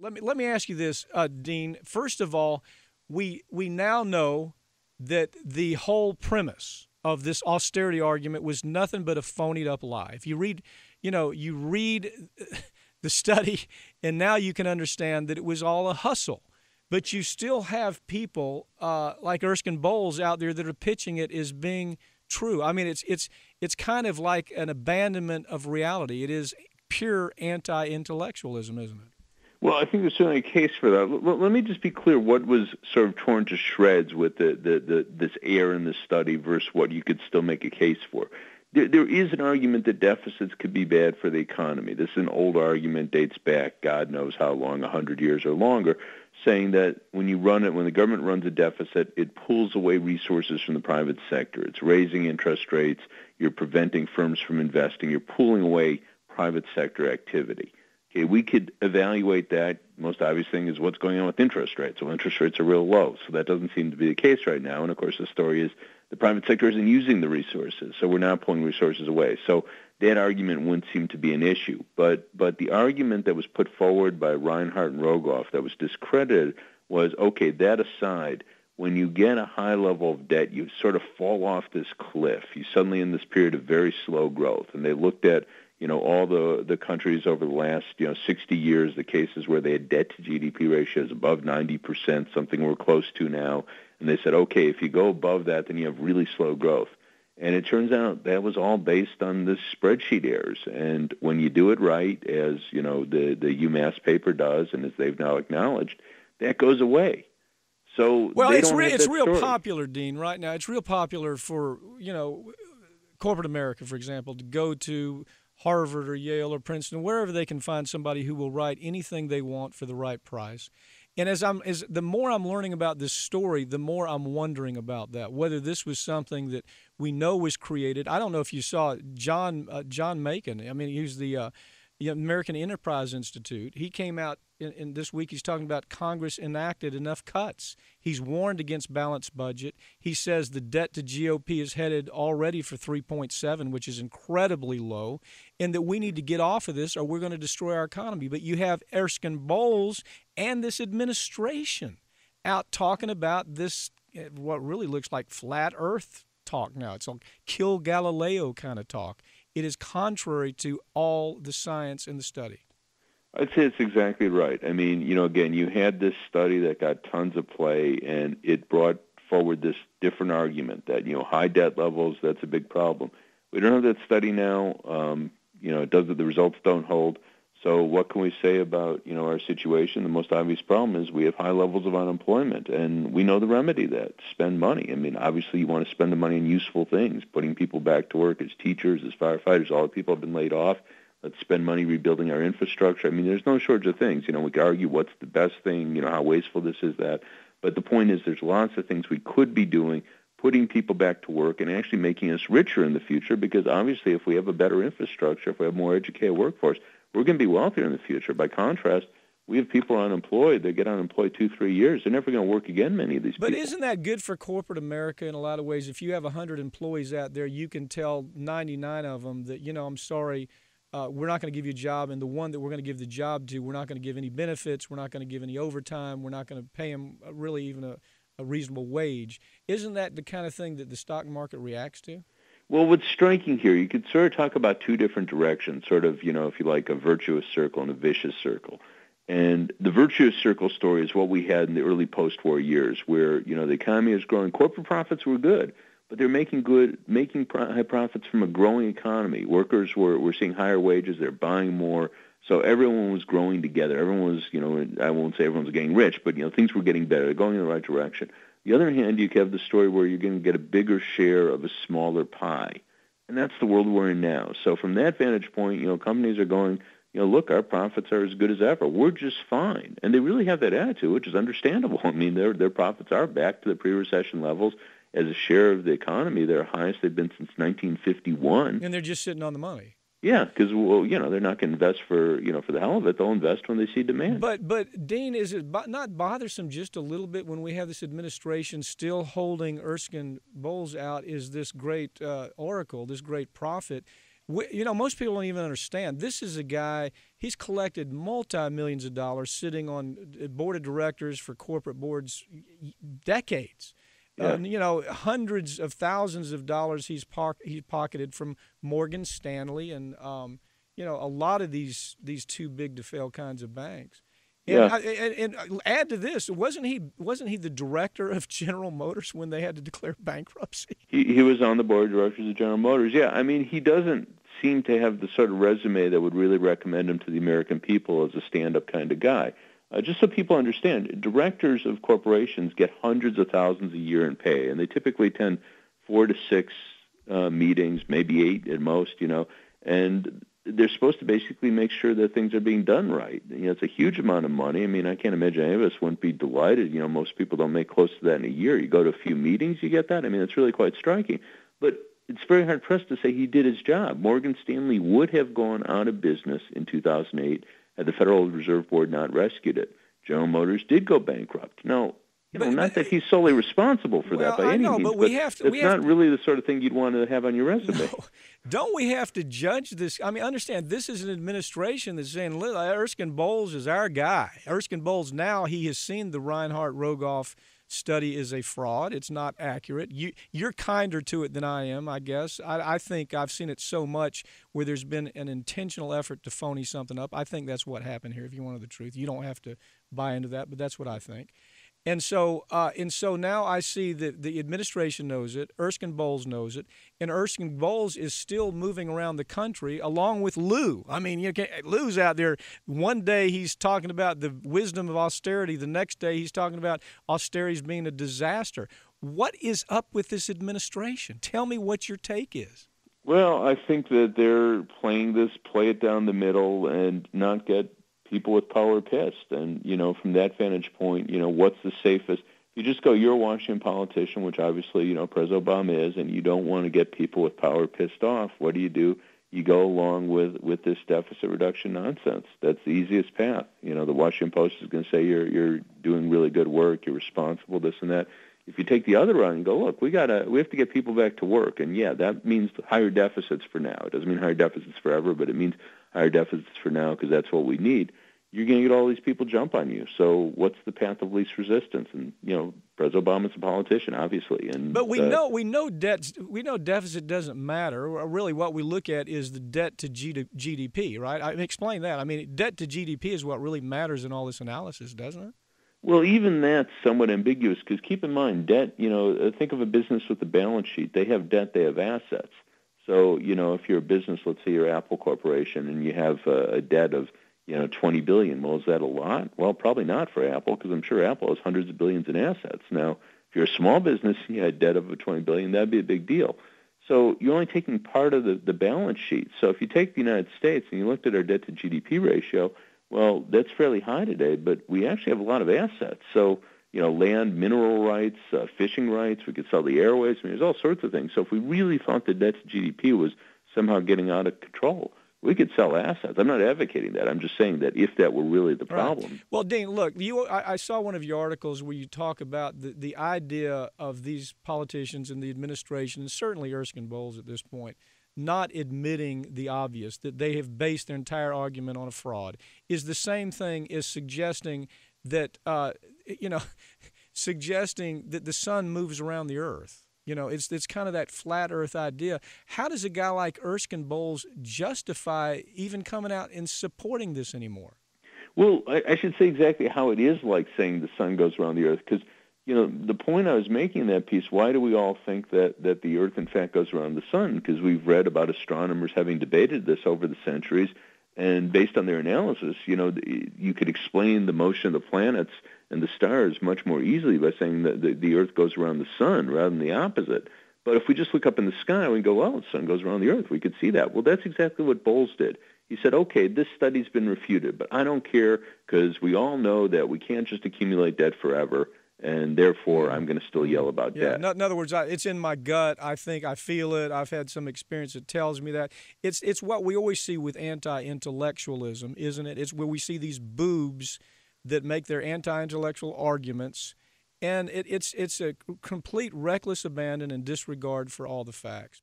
Let me ask you this, Dean. First of all, we now know that the whole premise of this austerity argument was nothing but a phonied up lie. If you read, you read the study, and now you can understand that it was all a hustle. But you still have people like Erskine Bowles out there that are pitching it as being true. I mean, it's kind of like an abandonment of reality. It is pure anti-intellectualism, isn't it? Well, I think there's certainly a case for that. Let me just be clear what was sort of torn to shreds with this error in the study versus what you could still make a case for. There is an argument that deficits could be bad for the economy. This is an old argument, dates back God knows how long, 100 years or longer, saying that when the government runs a deficit, it pulls away resources from the private sector. It's raising interest rates. You're preventing firms from investing. You're pulling away private sector activity. Okay, we could evaluate that. Most obvious thing is what's going on with interest rates. Well, interest rates are real low, so that doesn't seem to be the case right now. And, of course, the story is the private sector isn't using the resources, so we're not pulling resources away. So that argument wouldn't seem to be an issue. But the argument that was put forward by Reinhart and Rogoff that was discredited was, okay, that aside, when you get a high level of debt, you sort of fall off this cliff. You're suddenly in this period of very slow growth. And they looked at all the countries over the last, 60 years, the cases where they had debt-to-GDP ratios above 90%, something we're close to now, and they said, okay, if you go above that, then you have really slow growth. And it turns out that was all based on the spreadsheet errors. And when you do it right, as, the UMass paper does, and as they've now acknowledged, that goes away. So well, it's real popular, Dean, right now. It's real popular for, corporate America, for example, to go to Harvard or Yale or Princeton, wherever they can find somebody who will write anything they want for the right price. And as the more I'm learning about this story, the more I'm wondering about that, whether this was something that we know was created. I don't know if you saw John Macon. I mean, he's the American Enterprise Institute. He came out in this week. He's talking about Congress enacted enough cuts. He's warned against balanced budget. He says the debt to GOP is headed already for 3.7, which is incredibly low, and that we need to get off of this or we're going to destroy our economy. But you have Erskine Bowles and this administration out talking about this, what really looks like flat earth talk now. It's like kill Galileo kind of talk. It is contrary to all the science and the study. I'd say it's exactly right. I mean, again, you had this study that got tons of play, and it brought forward this different argument that, high debt levels, that's a big problem. We don't have that study now. The results don't hold. So what can we say about, our situation? The most obvious problem is we have high levels of unemployment, and we know the remedy to that, spend money. I mean, obviously you want to spend the money on useful things, putting people back to work as teachers, as firefighters. All the people have been laid off. Let's spend money rebuilding our infrastructure. I mean, there's no shortage of things. We could argue what's the best thing, how wasteful this is, that. But the point is there's lots of things we could be doing, putting people back to work and actually making us richer in the future, because obviously if we have a better infrastructure, if we have a more educated workforce, we're going to be wealthier in the future. By contrast, we have people unemployed. They get unemployed 2-3 years. They're never going to work again, many of these people. But isn't that good for corporate America in a lot of ways? If you have 100 employees out there, you can tell 99 of them that, I'm sorry, we're not going to give you a job, and the one that we're going to give the job to, we're not going to give any benefits, we're not going to give any overtime, we're not going to pay him really even a reasonable wage. Isn't that the kind of thing that the stock market reacts to? Well, what's striking here, you could sort of talk about two different directions, sort of, if you like, a virtuous circle and a vicious circle. And the virtuous circle story is what we had in the early post-war years where, the economy was growing. Corporate profits were good, but they're making high profits from a growing economy. Workers were seeing higher wages, they're buying more, so everyone was growing together. Everyone was, I won't say everyone was getting rich, but things were getting better, they're going in the right direction. The other hand, you have the story where you're going to get a bigger share of a smaller pie, and that's the world we're in now. So from that vantage point, companies are going, look, our profits are as good as ever. We're just fine, and they really have that attitude, which is understandable. I mean, their profits are back to the pre-recession levels. As a share of the economy, they're highest they've been since 1951. And they're just sitting on the money. Yeah, because, they're not going to invest for the hell of it. They'll invest when they see demand. But Dean, is it not bothersome just a little bit when we have this administration still holding Erskine Bowles out as this great oracle, this great prophet, You know, most people don't even understand. This is a guy, he's collected multi-millions of dollars sitting on board of directors for corporate boards decades. Yeah. You know, hundreds of thousands of dollars he's pocketed from Morgan Stanley and, you know, a lot of these too big to fail kinds of banks. And, yeah. And add to this, wasn't he the director of General Motors when they had to declare bankruptcy? He was on the board of directors of General Motors. Yeah, I mean, he doesn't seem to have the sort of resume that would really recommend him to the American people as a stand-up kind of guy. Just so people understand, directors of corporations get hundreds of thousands a year in pay, and they typically attend 4 to 6 meetings, maybe 8 at most, you know, and they're supposed to basically make sure that things are being done right. You know, it's a huge amount of money. I mean, I can't imagine any of us wouldn't be delighted. You know, most people don't make close to that in a year. You go to a few meetings, you get that. I mean, it's really quite striking. But it's very hard pressed to say he did his job. Morgan Stanley would have gone out of business in 2008 had the Federal Reserve Board not rescued it. General Motors did go bankrupt. Now, you know, but, not that he's solely responsible for that by any means, but it's not really the sort of thing you'd want to have on your resume. No. Don't we have to judge this? I mean, understand, this is an administration that's saying, Erskine Bowles is our guy. Erskine Bowles, now he has seen the Reinhart Rogoff study is a fraud. It's not accurate. You're kinder to it than I am, I guess. I think I've seen it so much where there's been an intentional effort to phony something up. I think that's what happened here, if you wanted the truth. You don't have to buy into that, but that's what I think. And so now I see that the administration knows it, Erskine Bowles knows it, and Erskine Bowles is still moving around the country along with Lou. I mean, you can't, Lou's out there. One day he's talking about the wisdom of austerity. The next day he's talking about austerity's being a disaster. What is up with this administration? Tell me what your take is. Well, I think that they're playing this, play it down the middle and not get people with power pissed. And, you know, from that vantage point, you know, what's the safest? If you just go, you're a Washington politician, which obviously, you know, President Obama is, and you don't want to get people with power pissed off. What do? You go along with this deficit reduction nonsense. That's the easiest path. You know, the Washington Post is going to say you're doing really good work, you're responsible, this and that. If you take the other route and go, look, we have to get people back to work. And, yeah, that means higher deficits for now. It doesn't mean higher deficits forever, but it means higher deficits for now because that's what we need. You're going to get all these people jump on you. So what's the path of least resistance? And, you know, President Obama's a politician, obviously. And but we know deficit doesn't matter. Really what we look at is the debt to GDP, right? I mean, explain that. I mean, debt to GDP is what really matters in all this analysis, doesn't it? Well, even that's somewhat ambiguous because keep in mind, debt, you know, think of a business with a balance sheet. They have debt, they have assets. So, you know, if you're a business, let's say you're Apple Corporation and you have a debt of, you know, $20 billion, well, is that a lot? Well, probably not for Apple because I'm sure Apple has hundreds of billions in assets. Now, if you're a small business and you had a debt of $20 billion, that'd be a big deal. So you're only taking part of the balance sheet. So if you take the United States and you looked at our debt to GDP ratio, well, that's fairly high today, but we actually have a lot of assets. So, you know, land, mineral rights, fishing rights, we could sell the airways. I mean, there's all sorts of things. So if we really thought that debt to GDP was somehow getting out of control, we could sell assets. I'm not advocating that. I'm just saying that if that were really the problem. Right. Well, Dean, look, I saw one of your articles where you talk about the idea of these politicians and the administration, and certainly Erskine Bowles at this point, not admitting the obvious, that they have based their entire argument on a fraud, is the same thing as suggesting that, you know, suggesting that the sun moves around the earth. You know, it's kind of that flat earth idea. How does a guy like Erskine Bowles justify even coming out and supporting this anymore? Well, I should say exactly how it is like saying the sun goes around the earth, because you know, the point I was making in that piece, why do we all think that the Earth, in fact, goes around the sun? Because we've read about astronomers having debated this over the centuries, and based on their analysis, you know, you could explain the motion of the planets and the stars much more easily by saying that the Earth goes around the sun rather than the opposite. But if we just look up in the sky and go, well, the sun goes around the Earth, we could see that. Well, that's exactly what Bowles did. He said, okay, this study's been refuted, but I don't care because we all know that we can't just accumulate debt forever, and therefore I'm going to still yell about that. In other words, it's in my gut. I think I feel it. I've had some experience that tells me that. It's what we always see with anti-intellectualism, isn't it? It's where we see these boobs that make their anti-intellectual arguments, and it's a complete reckless abandon and disregard for all the facts.